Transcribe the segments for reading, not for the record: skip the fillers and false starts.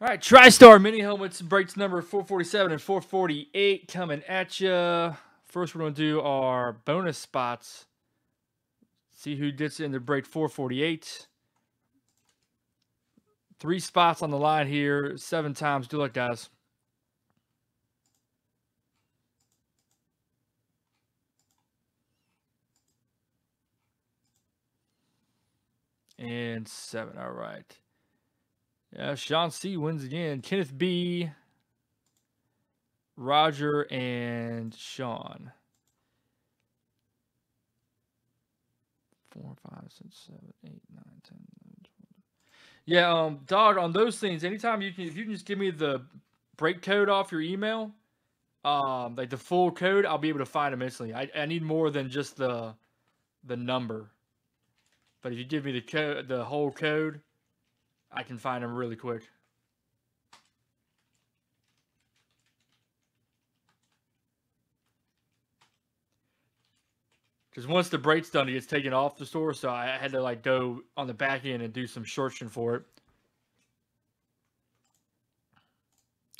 All right, TriStar Mini Helmets breaks number 447 and 448 coming at you. First, we're going to do our bonus spots. See who gets in the break 448. 3 spots on the line here. 7 times. Good luck, guys. And 7. All right. Yeah, Sean C wins again. Kenneth B, Roger, and Sean. 4, 5, 6, 7, 8, 9, 10, 11, 12. Yeah, dog, on those things, anytime you can, if you can just give me the break code off your email, like the full code, I'll be able to find them instantly. I need more than just the number. But if you give me the code, the whole code, I can find them really quick. Because once the break's done, it gets taken off the store, so I had to like go on the back end and do some shorting for it.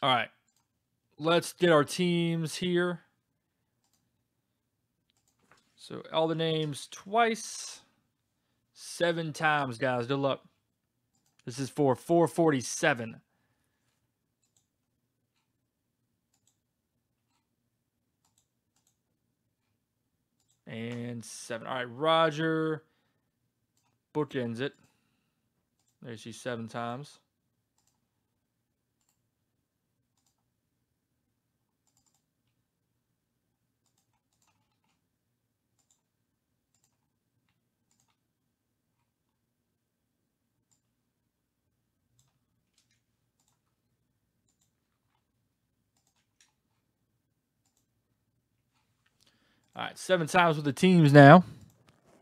All right, let's get our teams here. So all the names twice, 7 times, guys. Good luck. This is for 447. And 7. All right, Roger bookends it. There she's 7 times. All right, 7 times with the teams now.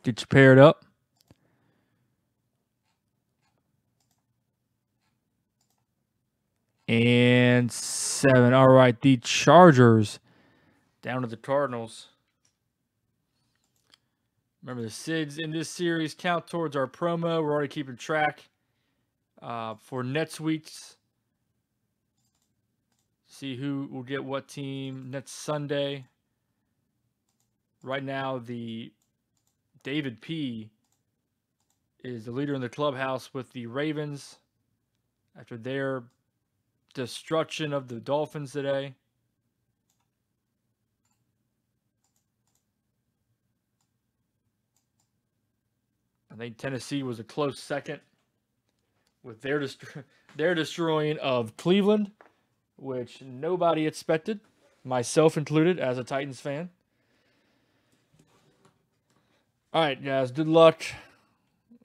Get you paired up. And 7. All right, the Chargers down to the Cardinals. Remember the SIDs in this series count towards our promo. We're already keeping track for next week's. See who will get what team next Sunday. Right now, the David P is the leader in the clubhouse with the Ravens after their destruction of the Dolphins today. I think Tennessee was a close second with their destroying of Cleveland, which nobody expected, myself included, as a Titans fan. All right, guys, good luck.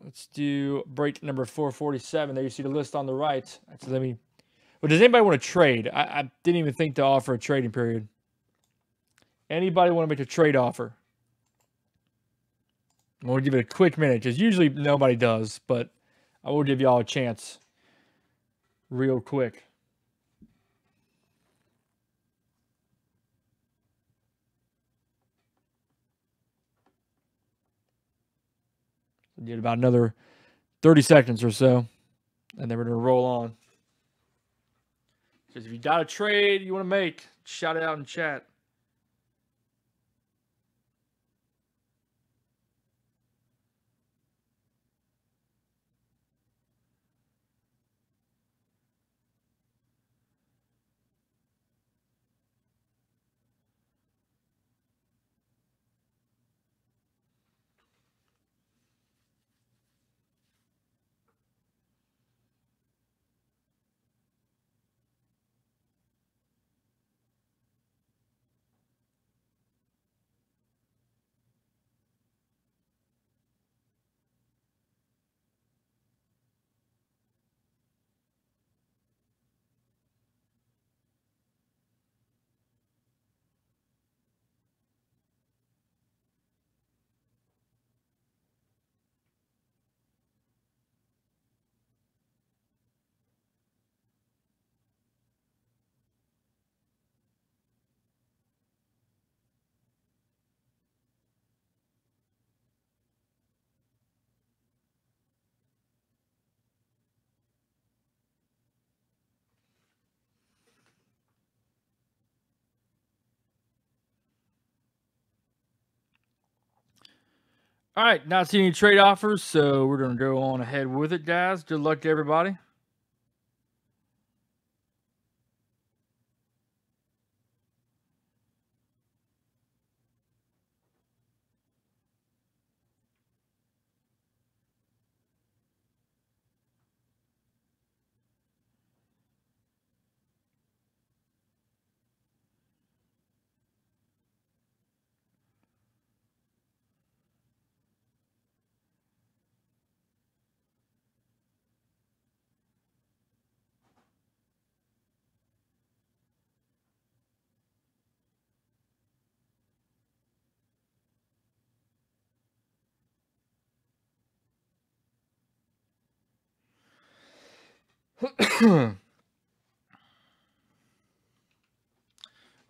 Let's do break number 447. There you see the list on the right. So let me. Well, does anybody want to trade? I didn't even think to offer a trading period. Anybody want to make a trade offer? I'm going to give it a quick minute because usually nobody does, but I will give y'all a chance real quick. Get about another 30 seconds or so, and then we're going to roll on. Because if you got a trade you want to make, shout it out in chat. All right, not seeing any trade offers, so we're going to go on ahead with it, guys. Good luck to everybody. All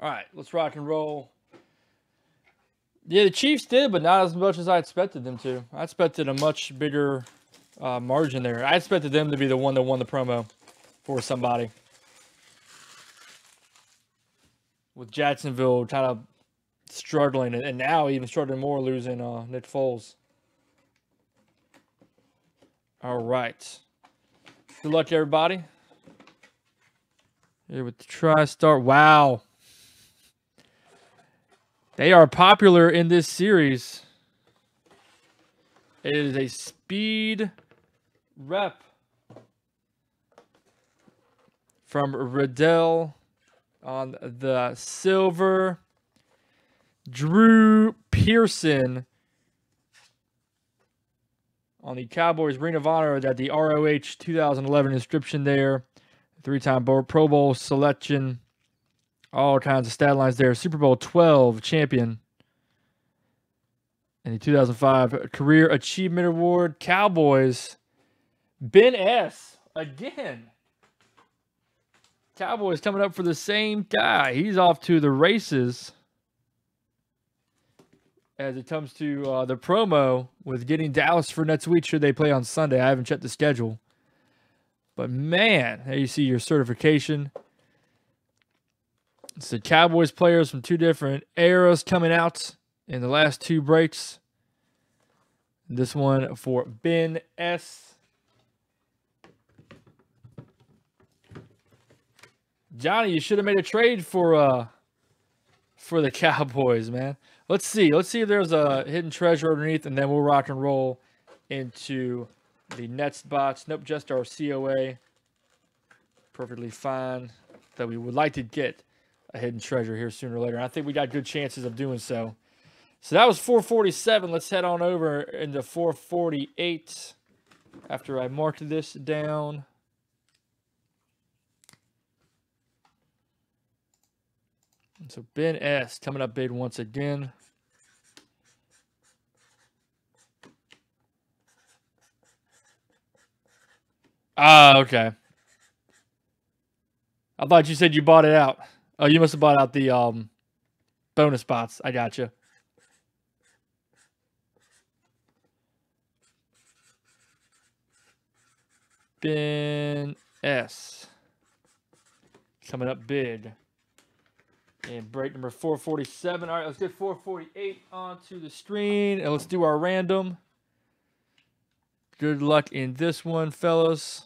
right, let's rock and roll. Yeah, the Chiefs did, but not as much as I expected them to. I expected a much bigger margin there. I expected them to be the one that won the promo for somebody, with Jacksonville kind of struggling, and now even struggling more, losing Nick Foles. All right. Good luck, everybody. Here with the TriStar. Wow. They are popular in this series. It is a speed rep from Riddell on the silver. Drew Pearson on the Cowboys, Ring of Honor, that the ROH 2011 inscription there. Three-time Pro Bowl selection. All kinds of stat lines there. Super Bowl XII champion. And the 2005 Career Achievement Award. Cowboys. Ben S. Again. Cowboys coming up for the same guy. He's off to the races as it comes to the promo with getting Dallas for next week should they play on Sunday. I haven't checked the schedule. But, man, there you see your certification. It's the Cowboys players from two different eras coming out in the last two breaks. This one for Ben S. Johnny, you should have made a trade for the Cowboys, man. Let's see. Let's see if there's a hidden treasure underneath, and then we'll rock and roll into the next box. Nope, just our COA. Perfectly fine. That we would like to get a hidden treasure here sooner or later. And I think we got good chances of doing so. So that was 447. Let's head on over into 448 after I marked this down. So Ben S. coming up big once again. Ah, okay. I thought you said you bought it out. Oh, you must have bought out the bonus spots. I gotcha. Ben S. coming up big. And break number 447. All right, let's get 448 onto the screen. And let's do our random. Good luck in this one, fellas.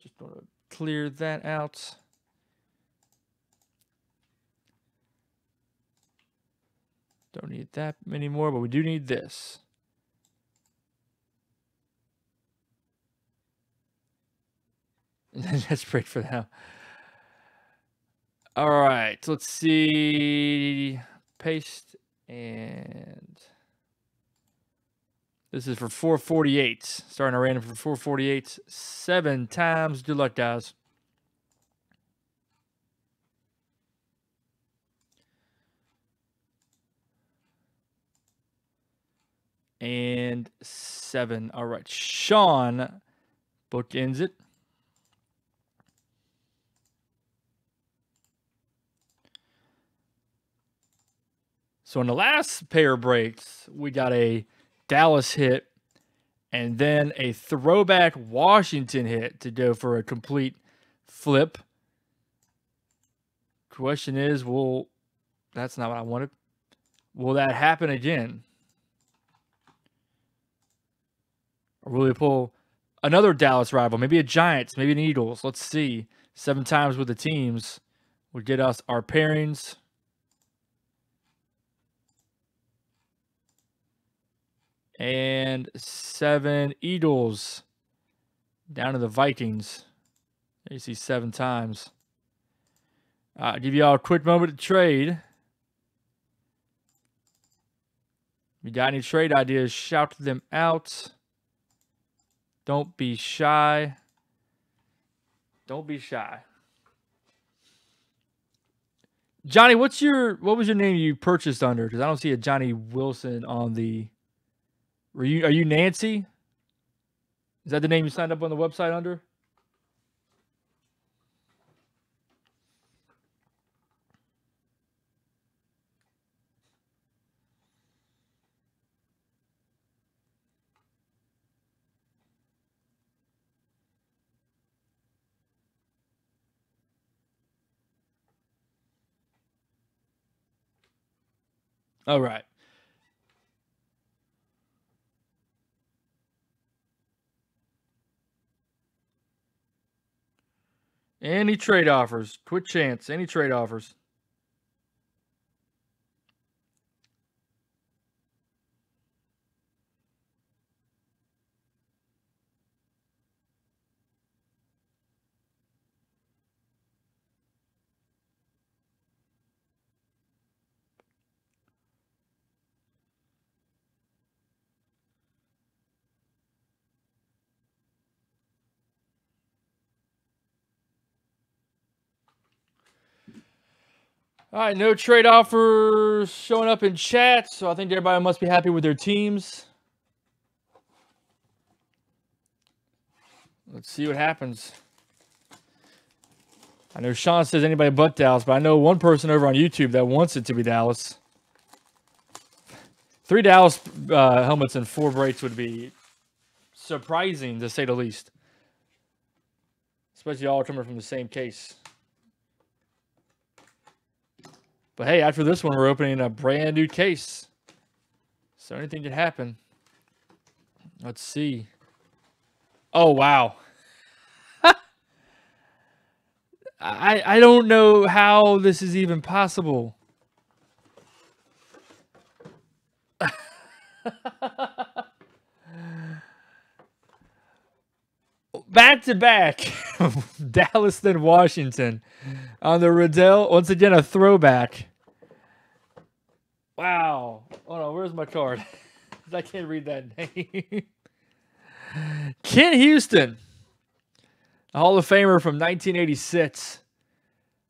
Just going to clear that out. Don't need that anymore, but we do need this. And then let's break for now. All right, let's see. Paste, and this is for 448. Starting a random for 448 7 times. Good luck, guys. And 7. All right, Sean bookends it. So in the last pair of breaks, we got a Dallas hit and then a throwback Washington hit to go for a complete flip. Question is, will... That's not what I wanted. Will that happen again? Will we pull another Dallas rival? Maybe a Giants, maybe an Eagles. Let's see. 7 times with the teams would get us our pairings. And 7 Eagles down to the Vikings. You see 7 times. I'll give you all a quick moment to trade. If you got any trade ideas, shout them out. Don't be shy. Don't be shy. Johnny, what was your name you purchased under? Because I don't see a Johnny Wilson on the... Are you Nancy? Is that the name you signed up on the website under? All right. Any trade offers? Quick chance. Any trade offers? All right, no trade offers showing up in chat, so I think everybody must be happy with their teams. Let's see what happens. I know Sean says anybody but Dallas, but I know one person over on YouTube that wants it to be Dallas. 3 Dallas helmets and 4 breaks would be surprising, to say the least. Especially all coming from the same case. But hey, after this one, we're opening a brand new case. So anything could happen. Let's see. Oh, wow. I don't know how this is even possible. Back to back. Dallas then Washington on the Riddell. Once again, a throwback. Wow. Hold on, where's my card? I can't read that name. Kenny Houston, a Hall of Famer from 1986.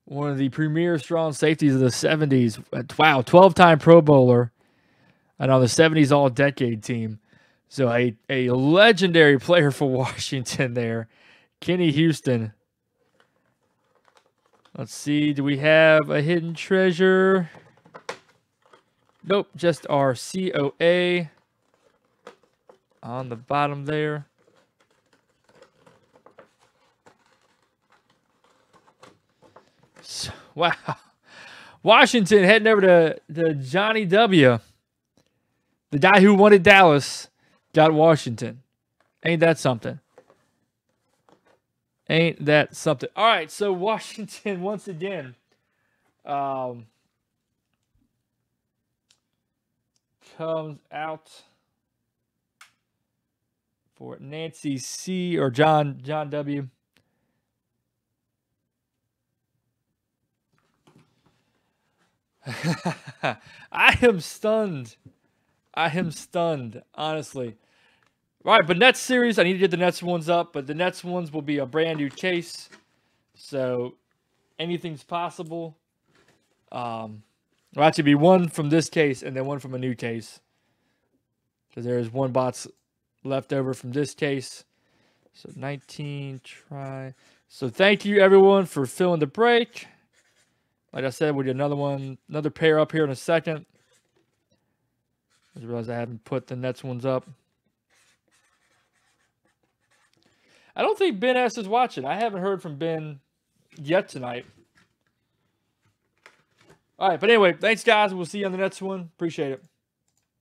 One of the premier strong safeties of the 70s. Wow, 12-time Pro Bowler. And on the 70s All-Decade team. So a legendary player for Washington there. Kenny Houston. Let's see. Do we have a hidden treasure? Nope, just our COA on the bottom there. So, wow. Washington heading over to Johnny W. The guy who wanted Dallas got Washington. Ain't that something? Ain't that something? All right, so Washington once again. Comes out for Nancy C or John W. I am stunned. I am stunned, honestly. All right, but Nets series, I need to get the Nets ones up, but the Nets ones will be a brand new case. So anything's possible. There'll actually be one from this case and then one from a new case. Because there is one box left over from this case. So 19 try. So thank you everyone for filling the break. Like I said, we'll do another one, another pair up here in a second. I just realized I haven't put the next ones up. I don't think Ben S is watching. I haven't heard from Ben yet tonight. All right, but anyway, thanks, guys. We'll see you on the next one. Appreciate it.